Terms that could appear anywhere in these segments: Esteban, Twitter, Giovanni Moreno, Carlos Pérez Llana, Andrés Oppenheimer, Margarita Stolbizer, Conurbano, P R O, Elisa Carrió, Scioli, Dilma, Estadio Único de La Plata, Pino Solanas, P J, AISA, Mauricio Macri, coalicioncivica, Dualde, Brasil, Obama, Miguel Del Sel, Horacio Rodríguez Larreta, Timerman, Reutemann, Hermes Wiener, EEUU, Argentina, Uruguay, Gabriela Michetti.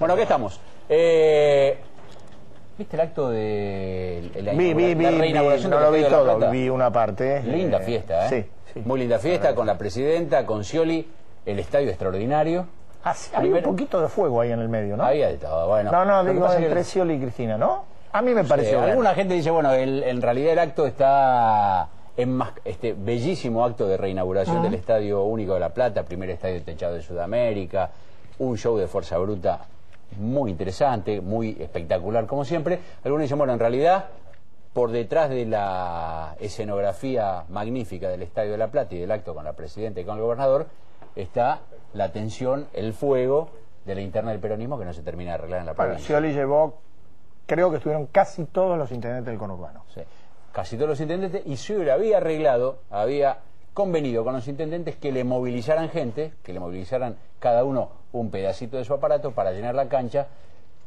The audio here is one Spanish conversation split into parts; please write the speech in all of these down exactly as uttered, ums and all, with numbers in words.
Bueno, aquí estamos. Eh... ¿Viste el acto de la, vi, vi, la reinauguración vi, vi, no lo vi todo, vi una parte. Linda eh, fiesta, ¿eh? Sí, sí. Muy linda fiesta, con la presidenta, con Scioli, el estadio extraordinario. Ah, sí, había primer... un poquito de fuego ahí en el medio, ¿no? Había de todo, bueno. No, no, digo entre que... Scioli y Cristina, ¿no? A mí me pareció. Sí, alguna gente dice, bueno, el, en realidad el acto está... en más, este bellísimo acto de reinauguración uh-huh. del Estadio Único de La Plata, primer estadio techado de Sudamérica, un show de fuerza bruta muy interesante, muy espectacular como siempre. Algunos dicen, bueno, en realidad, por detrás de la escenografía magnífica del Estadio de La Plata y del acto con la presidenta y con el gobernador, está la tensión, el fuego de la interna del peronismo que no se termina de arreglar en la provincia. Scioli llevó, creo que estuvieron casi todos los intendentes del conurbano. Sí. Casi todos los intendentes, y Scioli había arreglado, había convenido con los intendentes que le movilizaran gente, que le movilizaran cada uno un pedacito de su aparato para llenar la cancha.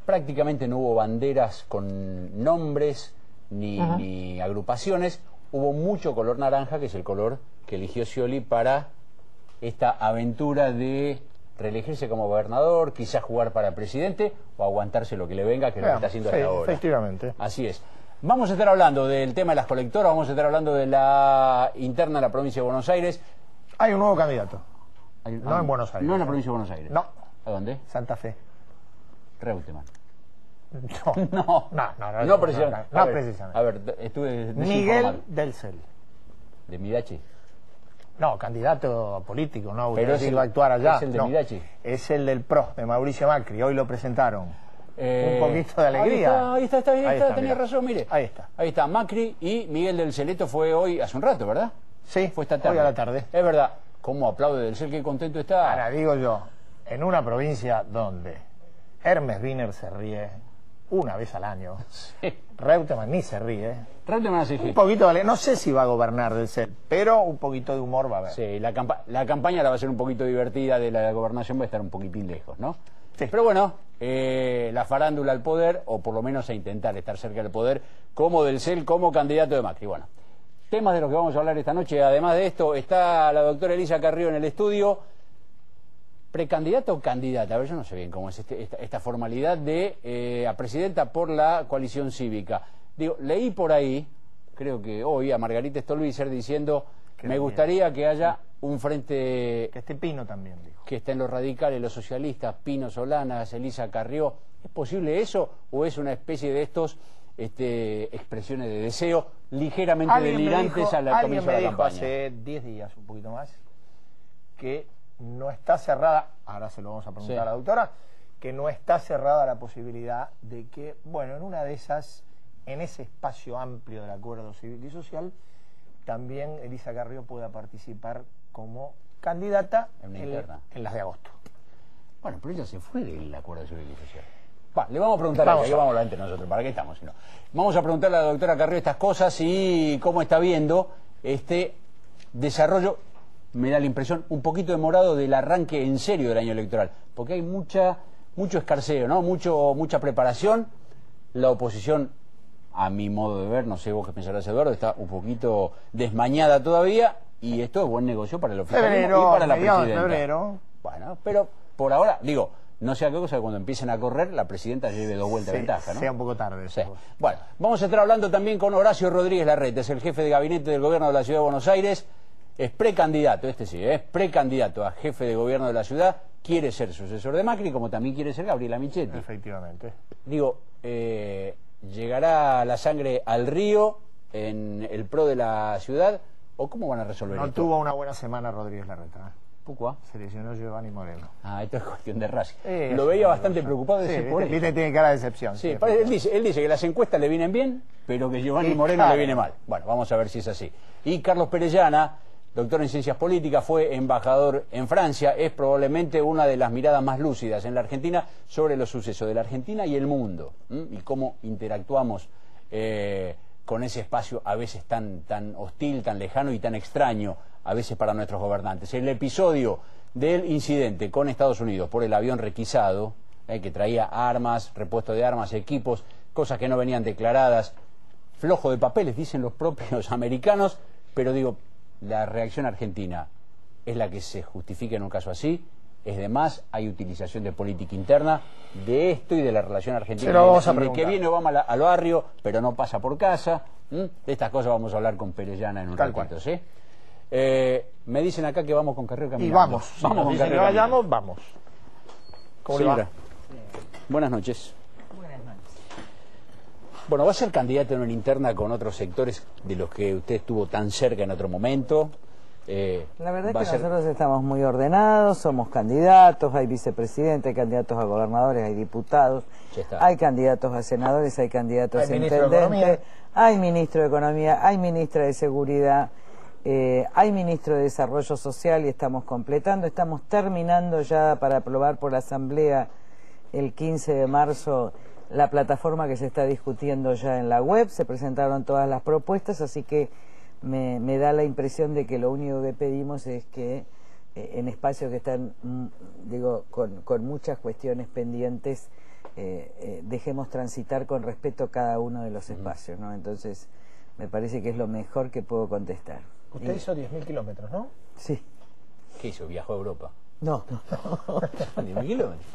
Prácticamente no hubo banderas con nombres ni, ni agrupaciones, hubo mucho color naranja, que es el color que eligió Scioli para esta aventura de reelegirse como gobernador, quizás jugar para presidente o aguantarse lo que le venga, que es lo que está haciendo sí, hasta ahora. Efectivamente. Así es. Vamos a estar hablando del tema de las colectoras, vamos a estar hablando de la interna de la provincia de Buenos Aires. Hay un nuevo candidato. Hay, no hay, en Buenos Aires. No en la provincia de Buenos Aires. No. ¿A dónde? Santa Fe. Reutemann. No. No. No, no, no. No precisamente. No, no, no, no, no, no, no, no, no, no, precisamente. A ver, estuve... De, de Miguel Del Sel. ¿De Midachi? No, candidato político, no. Pero es el, va a actuar allá. ¿Es el de no, Midachi? Es el del P R O, de Mauricio Macri. Hoy lo presentaron. Eh, un poquito de alegría. Ahí está, ahí está, está, bien, ahí está, está tenía mira. razón, mire. Ahí está. Ahí está, Macri y Miguel Del Sel. Esto fue hoy, hace un rato, ¿verdad? Sí, fue esta tarde. Hoy a la tarde. Es verdad. ¿Cómo aplaude Del Sel? Qué contento está. Ahora, digo yo, en una provincia donde Hermes Wiener se ríe una vez al año, sí. Reutemann ni se ríe. Reutemann sí, sí. Un poquito de alegría. No sé si va a gobernar Del Sel, pero un poquito de humor va a haber. Sí, la, campa la campaña la va a ser un poquito divertida, de la gobernación va a estar un poquitín lejos, ¿no? Sí. Pero bueno, eh, la farándula al poder, o por lo menos a intentar estar cerca del poder, como Del Sel, como candidato de Macri. Bueno, temas de los que vamos a hablar esta noche. Además de esto, está la doctora Elisa Carrió en el estudio. ¿Precandidata o candidata? A ver, yo no sé bien cómo es este, esta, esta formalidad de eh, a presidenta por la coalición cívica. Digo, leí por ahí, creo que hoy, a Margarita Stolbizer diciendo... Me gustaría que haya un frente... Que esté Pino también, dijo. Que estén los radicales, los socialistas, Pino Solanas, Elisa Carrió. ¿Es posible eso o es una especie de estos este, expresiones de deseo ligeramente delirantes dijo, a la comienzo de la campaña? Hace diez días, un poquito más, que no está cerrada, ahora se lo vamos a preguntar sí. a la doctora, que no está cerrada la posibilidad de que, bueno, en una de esas, en ese espacio amplio del acuerdo civil y social... también Elisa Carrió pueda participar como candidata en, el, en las de agosto. Bueno, pero ella se fue del acuerdo de civilización. Va, le vamos a preguntar vamos a ella, a... vamos a entre nosotros, ¿para qué estamos? Si no. Vamos a preguntarle a la doctora Carrió estas cosas y cómo está viendo este desarrollo, me da la impresión, un poquito demorado del arranque en serio del año electoral, porque hay mucha mucho escarceo, ¿no? Mucho, mucha preparación, la oposición... A mi modo de ver, no sé vos qué pensarás, Eduardo, está un poquito desmañada todavía y esto es buen negocio para el oficialismo y para la presidenta. Febrero. Bueno, pero por ahora, digo, no sea qué cosa que cuando empiecen a correr la presidenta lleve dos vueltas de ventaja, ¿no? Sea un poco tarde. Sí. Bueno, vamos a estar hablando también con Horacio Rodríguez Larreta, es el jefe de gabinete del gobierno de la Ciudad de Buenos Aires, es precandidato, este sí, es precandidato a jefe de gobierno de la ciudad, quiere ser sucesor de Macri, como también quiere ser Gabriela Michetti. Efectivamente. Digo, eh... ¿llegará la sangre al río en el P R O de la ciudad? ¿O cómo van a resolver no esto? No tuvo una buena semana Rodríguez Larreta. ¿Pucua? Se lesionó Giovanni Moreno. Ah, esto es cuestión de raza. Eh, Lo veía bastante razón. preocupado. De sí, ese viste, viste, tiene cara de decepción. Sí, parece, él, dice, él dice que las encuestas le vienen bien, pero que Giovanni sí, Moreno claro. le viene mal. Bueno, vamos a ver si es así. Y Carlos Pérez Llana, doctor en Ciencias Políticas, fue embajador en Francia, es probablemente una de las miradas más lúcidas en la Argentina sobre los sucesos de la Argentina y el mundo, ¿m? Y cómo interactuamos eh, con ese espacio a veces tan, tan hostil, tan lejano y tan extraño, a veces para nuestros gobernantes. El episodio del incidente con Estados Unidos por el avión requisado, eh, que traía armas, repuesto de armas, equipos, cosas que no venían declaradas, flojo de papeles, dicen los propios americanos, pero digo... La reacción argentina es la que se justifica en un caso así, es de más, hay utilización de política interna, de esto y de la relación argentina. Pero vamos a preguntar. De que viene Obama la, al barrio, pero no pasa por casa. ¿Mm? De estas cosas vamos a hablar con Pérez Llana en un Tal ratito, cual. ¿sí? Eh, me dicen acá que vamos con Carrió caminando. Y vamos. Sí, vamos con Carrió vayamos, vamos. ¿Cómo le va? Buenas noches. Buenas noches. Bueno, va a ser candidata en una interna con otros sectores de los que usted estuvo tan cerca en otro momento. Eh, la verdad es que ser... nosotros estamos muy ordenados, somos candidatos, hay vicepresidente, hay candidatos a gobernadores, hay diputados, hay candidatos a senadores, hay candidatos a intendentes, hay ministro de Economía, hay ministra de Seguridad, eh, hay ministro de Desarrollo Social y estamos completando, estamos terminando ya para aprobar por la Asamblea el quince de marzo la plataforma que se está discutiendo ya en la web, se presentaron todas las propuestas, así que Me, me da la impresión de que lo único que pedimos es que eh, en espacios que están, mm, digo, con, con muchas cuestiones pendientes, eh, eh, dejemos transitar con respeto cada uno de los espacios, ¿no? Entonces, me parece que es lo mejor que puedo contestar. Usted y... hizo diez mil kilómetros, ¿no? Sí. ¿Qué hizo? ¿Viajó a Europa? No. no. ¿diez mil kilómetros?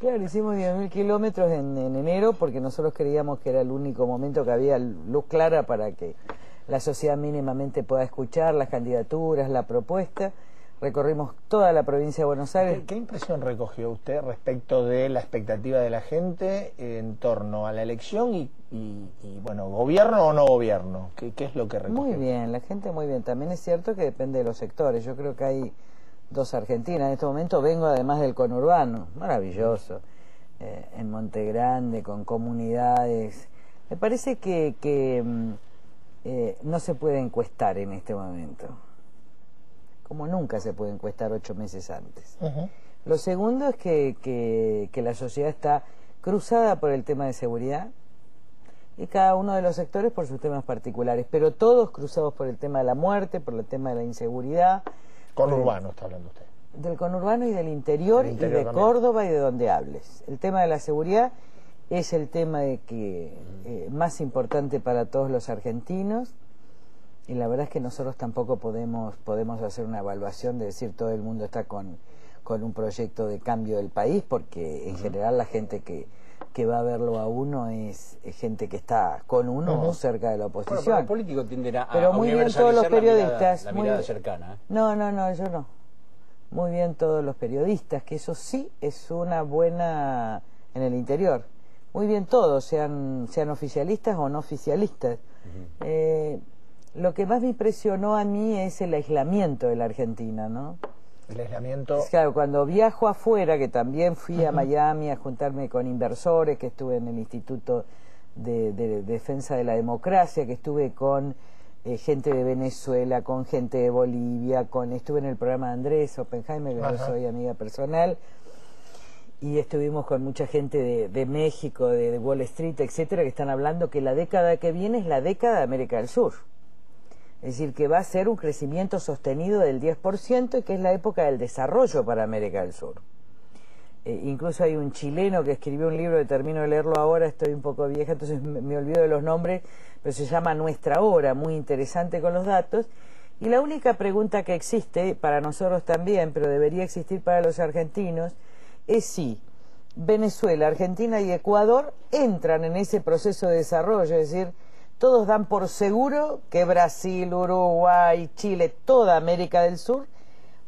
Claro, hicimos diez mil kilómetros en, en enero porque nosotros creíamos que era el único momento que había luz clara para que la sociedad mínimamente pueda escuchar las candidaturas, la propuesta. Recorrimos toda la provincia de Buenos Aires. ¿Qué, qué impresión recogió usted respecto de la expectativa de la gente en torno a la elección y, y, y bueno, gobierno o no gobierno? ¿Qué, qué es lo que recogió? Muy bien, la gente muy bien. También es cierto que depende de los sectores. Yo creo que hay dos Argentinas. En este momento vengo además del conurbano, maravilloso, eh, en Monte Grande, con comunidades. Me parece que... que Eh, no se puede encuestar en este momento, como nunca se puede encuestar ocho meses antes. Uh-huh. Lo segundo es que, que, que la sociedad está cruzada por el tema de seguridad y cada uno de los sectores por sus temas particulares, pero todos cruzados por el tema de la muerte, por el tema de la inseguridad. Conurbano está hablando usted. Del conurbano y del interior, interior y de también. Córdoba y de donde hables. El tema de la seguridad es el tema de que eh, más importante para todos los argentinos y la verdad es que nosotros tampoco podemos podemos hacer una evaluación de decir todo el mundo está con, con un proyecto de cambio del país porque en uh-huh. general la gente que, que va a verlo a uno es, es gente que está con uno uh-huh. o cerca de la oposición. Bueno, pero el político tenderá a pero muy bien todos los periodistas la mirada, la mirada muy, cercana, ¿eh? No, no, no, yo no. Muy bien todos los periodistas, que eso sí es una buena en el interior. Muy bien todos, sean, sean oficialistas o no oficialistas. Uh-huh. eh, lo que más me impresionó a mí es el aislamiento de la Argentina, ¿no? El aislamiento... Es, claro, cuando viajo afuera, que también fui a Miami a juntarme con inversores, que estuve en el Instituto de, de, de Defensa de la Democracia, que estuve con eh, gente de Venezuela, con gente de Bolivia, con estuve en el programa de Andrés Oppenheimer, que uh-huh. yo soy amiga personal. Y estuvimos con mucha gente de, de México, de, de Wall Street, etcétera, que están hablando que la década que viene es la década de América del Sur. Es decir, que va a ser un crecimiento sostenido del diez por ciento y que es la época del desarrollo para América del Sur. Eh, incluso hay un chileno que escribió un libro, que termino de leerlo ahora, estoy un poco vieja, entonces me, me olvido de los nombres, pero se llama Nuestra Hora, muy interesante con los datos. Y la única pregunta que existe, para nosotros también, pero debería existir para los argentinos, es si Venezuela, Argentina y Ecuador entran en ese proceso de desarrollo, es decir, todos dan por seguro que Brasil, Uruguay, Chile, toda América del Sur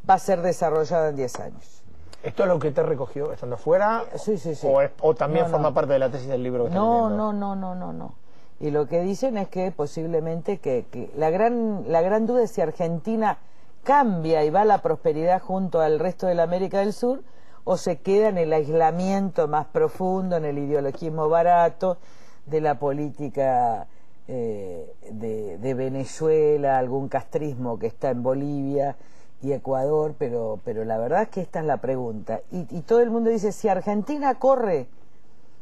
va a ser desarrollada en diez años. ¿Esto es lo que te recogió estando fuera? Sí, sí, sí. ¿O, es, o también no, forma no. parte de la tesis del libro que estás leyendo? No, no, no, no, no. Y lo que dicen es que posiblemente que, que la gran, la gran duda es si Argentina cambia y va a la prosperidad junto al resto de la América del Sur, o se queda en el aislamiento más profundo, en el ideologismo barato de la política eh, de, de Venezuela, algún castrismo que está en Bolivia y Ecuador, pero, pero la verdad es que esta es la pregunta. Y, y todo el mundo dice, si Argentina corre,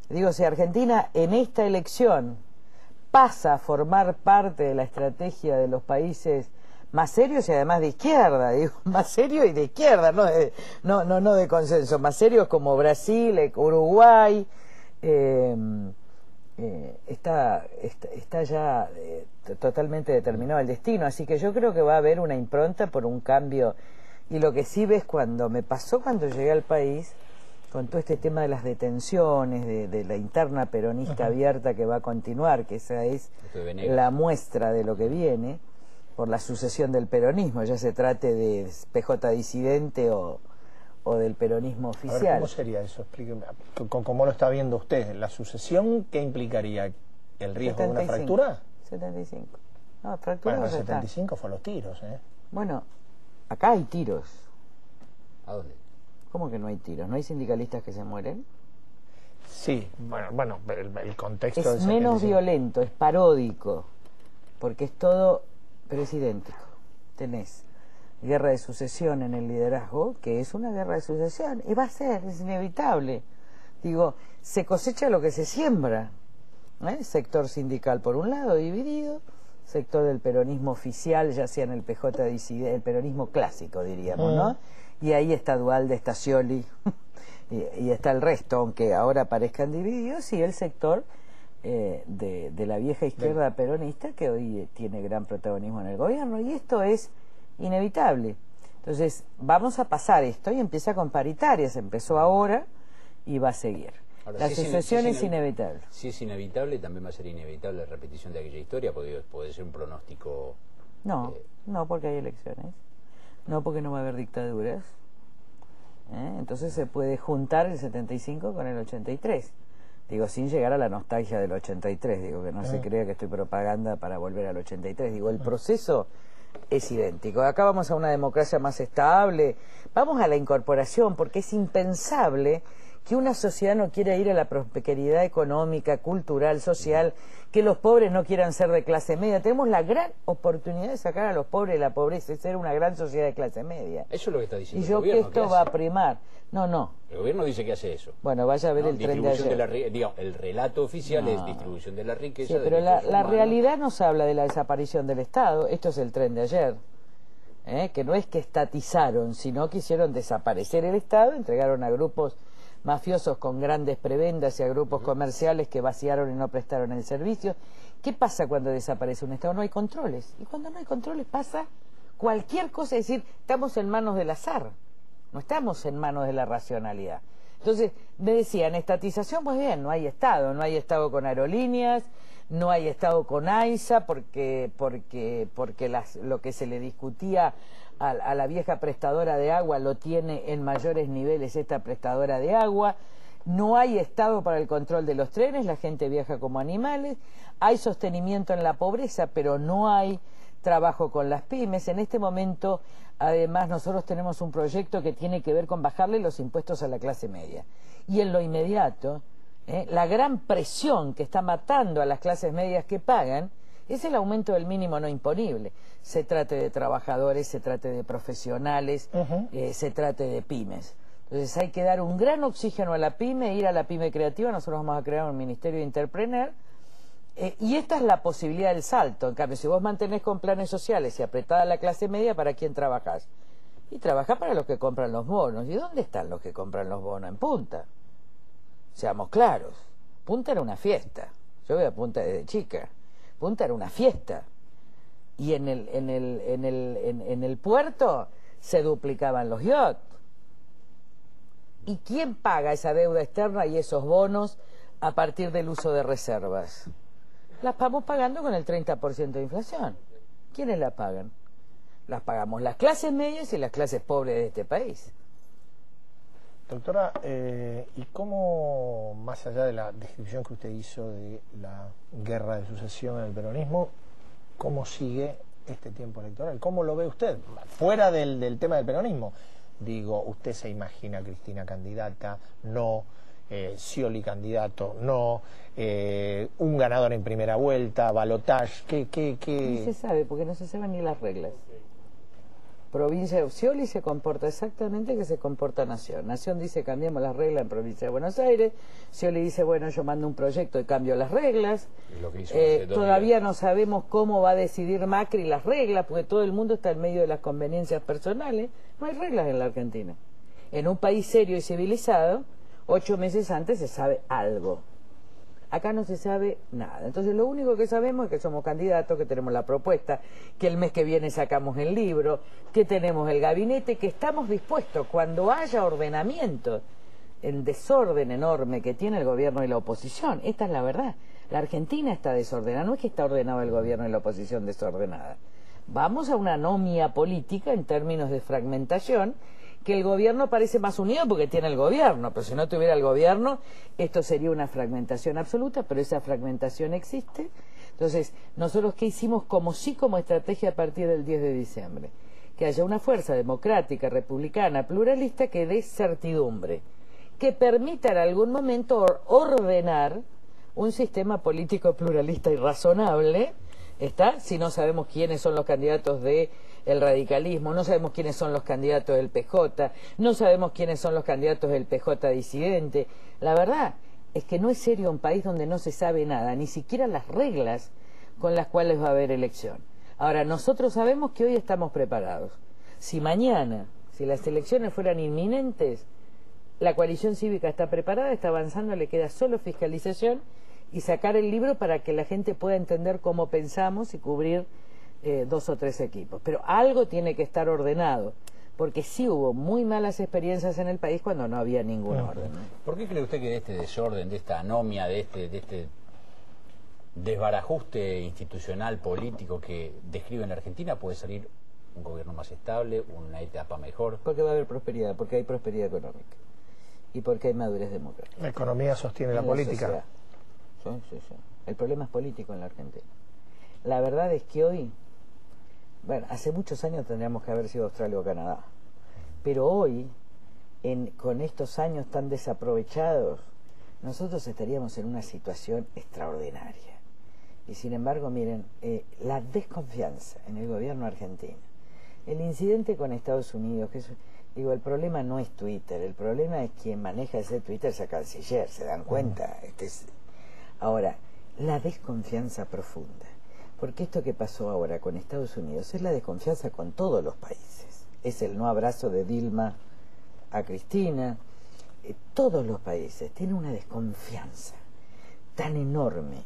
digo, si Argentina en esta elección pasa a formar parte de la estrategia de los países más serios y además de izquierda, digo, más serios y de izquierda, no de, no, no, no de consenso, más serios como Brasil, Uruguay, eh, eh, está, está, está ya eh, totalmente determinado el destino, así que yo creo que va a haber una impronta por un cambio Y lo que sí ves cuando me pasó cuando llegué al país, con todo este tema de las detenciones, de, de la interna peronista Ajá. abierta que va a continuar, que esa es la muestra de lo que viene, por la sucesión del peronismo, ya se trate de P J disidente o, o del peronismo oficial. A ver, ¿cómo sería eso? Explíqueme, ¿cómo lo está viendo usted? ¿La sucesión qué implicaría? ¿El riesgo setenta y cinco. De una fractura? setenta y cinco. No, fractura bueno, el setenta y cinco fue los tiros, ¿eh? Bueno, acá hay tiros. ¿A dónde? ¿Cómo que no hay tiros? ¿No hay sindicalistas que se mueren? Sí, bueno, bueno el, el contexto... Es menos violento, es paródico, porque es todo... Pero es idéntico. Tenés guerra de sucesión en el liderazgo, que es una guerra de sucesión, y va a ser, es inevitable. Digo, se cosecha lo que se siembra. ¿Eh? Sector sindical por un lado dividido, sector del peronismo oficial, ya sea en el P J disidente, el peronismo clásico, diríamos, ¿no? Y ahí está Dualde, está Scioli, y, y está el resto, aunque ahora parezcan divididos, y el sector... Eh, de, de la vieja izquierda peronista que hoy tiene gran protagonismo en el gobierno, y esto es inevitable. Entonces vamos a pasar esto, y empieza con paritarias, empezó ahora y va a seguir. Ahora, la si sucesión es, si es, es inevitable. Si es inevitable, también va a ser inevitable la repetición de aquella historia, porque puede ser un pronóstico... No, eh... no porque hay elecciones, no porque no va a haber dictaduras, ¿eh? Entonces se puede juntar el setenta y cinco con el ochenta y tres. Digo, sin llegar a la nostalgia del ochenta y tres, digo, que no se crea que estoy propaganda para volver al ochenta y tres. Digo, el proceso es idéntico. Acá vamos a una democracia más estable, vamos a la incorporación, porque es impensable que una sociedad no quiera ir a la prosperidad económica, cultural, social, que los pobres no quieran ser de clase media. Tenemos la gran oportunidad de sacar a los pobres de la pobreza y ser una gran sociedad de clase media. Eso es lo que está diciendo el gobierno. Y yo que esto va a primar. No, no. El gobierno dice que hace eso. Bueno, vaya a ver el tren de ayer. Digamos, el relato oficial es distribución de la riqueza. Sí, pero la, la realidad nos habla de la desaparición del Estado. Esto es el tren de ayer. ¿Eh? Que no es que estatizaron, sino que hicieron desaparecer el Estado, entregaron a grupos mafiosos con grandes prebendas y a grupos comerciales que vaciaron y no prestaron el servicio. ¿Qué pasa cuando desaparece un Estado? No hay controles. Y cuando no hay controles pasa cualquier cosa, es decir, estamos en manos del azar, no estamos en manos de la racionalidad. Entonces, me decían, estatización, pues bien, no hay Estado, no hay Estado con aerolíneas, no hay Estado con AISA, porque porque porque las, lo que se le discutía a, a la vieja prestadora de agua lo tiene en mayores niveles esta prestadora de agua. No hay Estado para el control de los trenes, la gente viaja como animales. Hay sostenimiento en la pobreza, pero no hay trabajo con las pymes. En este momento, además, nosotros tenemos un proyecto que tiene que ver con bajarle los impuestos a la clase media. Y en lo inmediato, ¿eh? la gran presión que está matando a las clases medias que pagan es el aumento del mínimo no imponible. Se trate de trabajadores, se trate de profesionales, uh-huh. eh, se trate de pymes. Entonces hay que dar un gran oxígeno a la pyme, ir a la pyme creativa. Nosotros vamos a crear un ministerio de entrepreneur. Eh, y esta es la posibilidad del salto. En cambio, si vos mantenés con planes sociales y apretada la clase media, ¿para quién trabajás? Y trabajás para los que compran los bonos. ¿Y dónde están los que compran los bonos? En Punta. Seamos claros. Punta era una fiesta. Yo voy a Punta desde chica. Punta era una fiesta. Y en el, en el, en el, en, en el puerto se duplicaban los yachts. ¿Y quién paga esa deuda externa y esos bonos a partir del uso de reservas? Las vamos pagando con el treinta por ciento de inflación. ¿Quiénes la pagan? Las pagamos las clases medias y las clases pobres de este país. Doctora, eh, ¿y cómo, más allá de la descripción que usted hizo de la guerra de sucesión en el peronismo, cómo sigue este tiempo electoral? ¿Cómo lo ve usted? Fuera del, del tema del peronismo. Digo, ¿usted se imagina a Cristina candidata? No. Eh, Scioli candidato, no, eh, un ganador en primera vuelta, balotaje, ¿qué, qué, qué? No se sabe, porque no se saben ni las reglas. Provincia de Scioli se comporta exactamente que se comporta Nación. Nación dice, cambiamos las reglas en Provincia de Buenos Aires. Scioli dice, bueno, yo mando un proyecto y cambio las reglas. Lo que hizo eh, todavía días. No sabemos cómo va a decidir Macri las reglas, porque todo el mundo está en medio de las conveniencias personales. No hay reglas en la Argentina. En un país serio y civilizado, ocho meses antes se sabe algo. Acá no se sabe nada. Entonces lo único que sabemos es que somos candidatos, que tenemos la propuesta, que el mes que viene sacamos el libro, que tenemos el gabinete, que estamos dispuestos cuando haya ordenamiento, el desorden enorme que tiene el gobierno y la oposición. Esta es la verdad. La Argentina está desordenada, no es que está ordenado el gobierno y la oposición desordenada. Vamos a una anomia política en términos de fragmentación, que el gobierno parece más unido porque tiene el gobierno, pero si no tuviera el gobierno, esto sería una fragmentación absoluta, pero esa fragmentación existe. Entonces, nosotros qué hicimos como sí, como estrategia a partir del diez de diciembre, que haya una fuerza democrática, republicana, pluralista, que dé certidumbre, que permita en algún momento ordenar un sistema político pluralista y razonable, ¿está? Si no sabemos quiénes son los candidatos de el radicalismo, no sabemos quiénes son los candidatos del P J, no sabemos quiénes son los candidatos del P J disidente. La verdad es que no es serio un país donde no se sabe nada, ni siquiera las reglas con las cuales va a haber elección. Ahora, nosotros sabemos que hoy estamos preparados. Si mañana, si las elecciones fueran inminentes, la coalición cívica está preparada, está avanzando, le queda solo fiscalización y sacar el libro para que la gente pueda entender cómo pensamos y cubrir eh, dos o tres equipos. Pero algo tiene que estar ordenado, porque sí hubo muy malas experiencias en el país cuando no había ningún no, orden. ¿Por qué cree usted que de este desorden, de esta anomia, de este, de este desbarajuste institucional, político que describe en la Argentina puede salir un gobierno más estable, una etapa mejor? Porque va a haber prosperidad, porque hay prosperidad económica. Y porque hay madurez democrática. La economía sostiene la, la política. Sí, sí, sí. El problema es político en la Argentina. La verdad es que hoy, bueno, hace muchos años tendríamos que haber sido Australia o Canadá, pero hoy, en, con estos años tan desaprovechados, nosotros estaríamos en una situación extraordinaria. Y sin embargo, miren, eh, la desconfianza en el gobierno argentino, el incidente con Estados Unidos, que es... Digo, el problema no es Twitter, el problema es quien maneja ese Twitter, ese canciller, ¿se dan cuenta? Este es... Ahora, la desconfianza profunda, porque esto que pasó ahora con Estados Unidos es la desconfianza con todos los países. Es el no abrazo de Dilma a Cristina. Eh, todos los países tienen una desconfianza tan enorme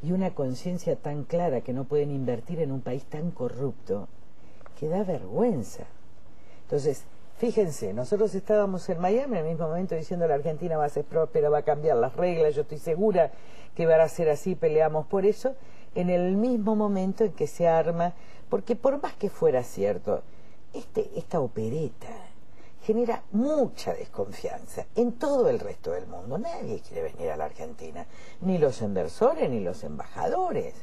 y una conciencia tan clara que no pueden invertir en un país tan corrupto que da vergüenza. Entonces, fíjense, nosotros estábamos en Miami en el mismo momento diciendo la Argentina va a ser próspera, va a cambiar las reglas, yo estoy segura que va a ser así, peleamos por eso, en el mismo momento en que se arma, porque por más que fuera cierto, este, esta opereta genera mucha desconfianza en todo el resto del mundo. Nadie quiere venir a la Argentina, ni los inversores, ni los embajadores.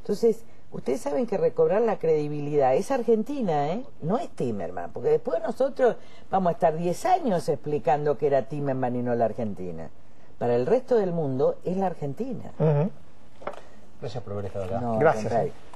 Entonces, ustedes saben que recobrar la credibilidad es Argentina, ¿eh? No es Timerman, porque después nosotros vamos a estar diez años explicando que era Timerman y no la Argentina. Para el resto del mundo es la Argentina. Uh-huh. Gracias por haber estado acá. No, gracias.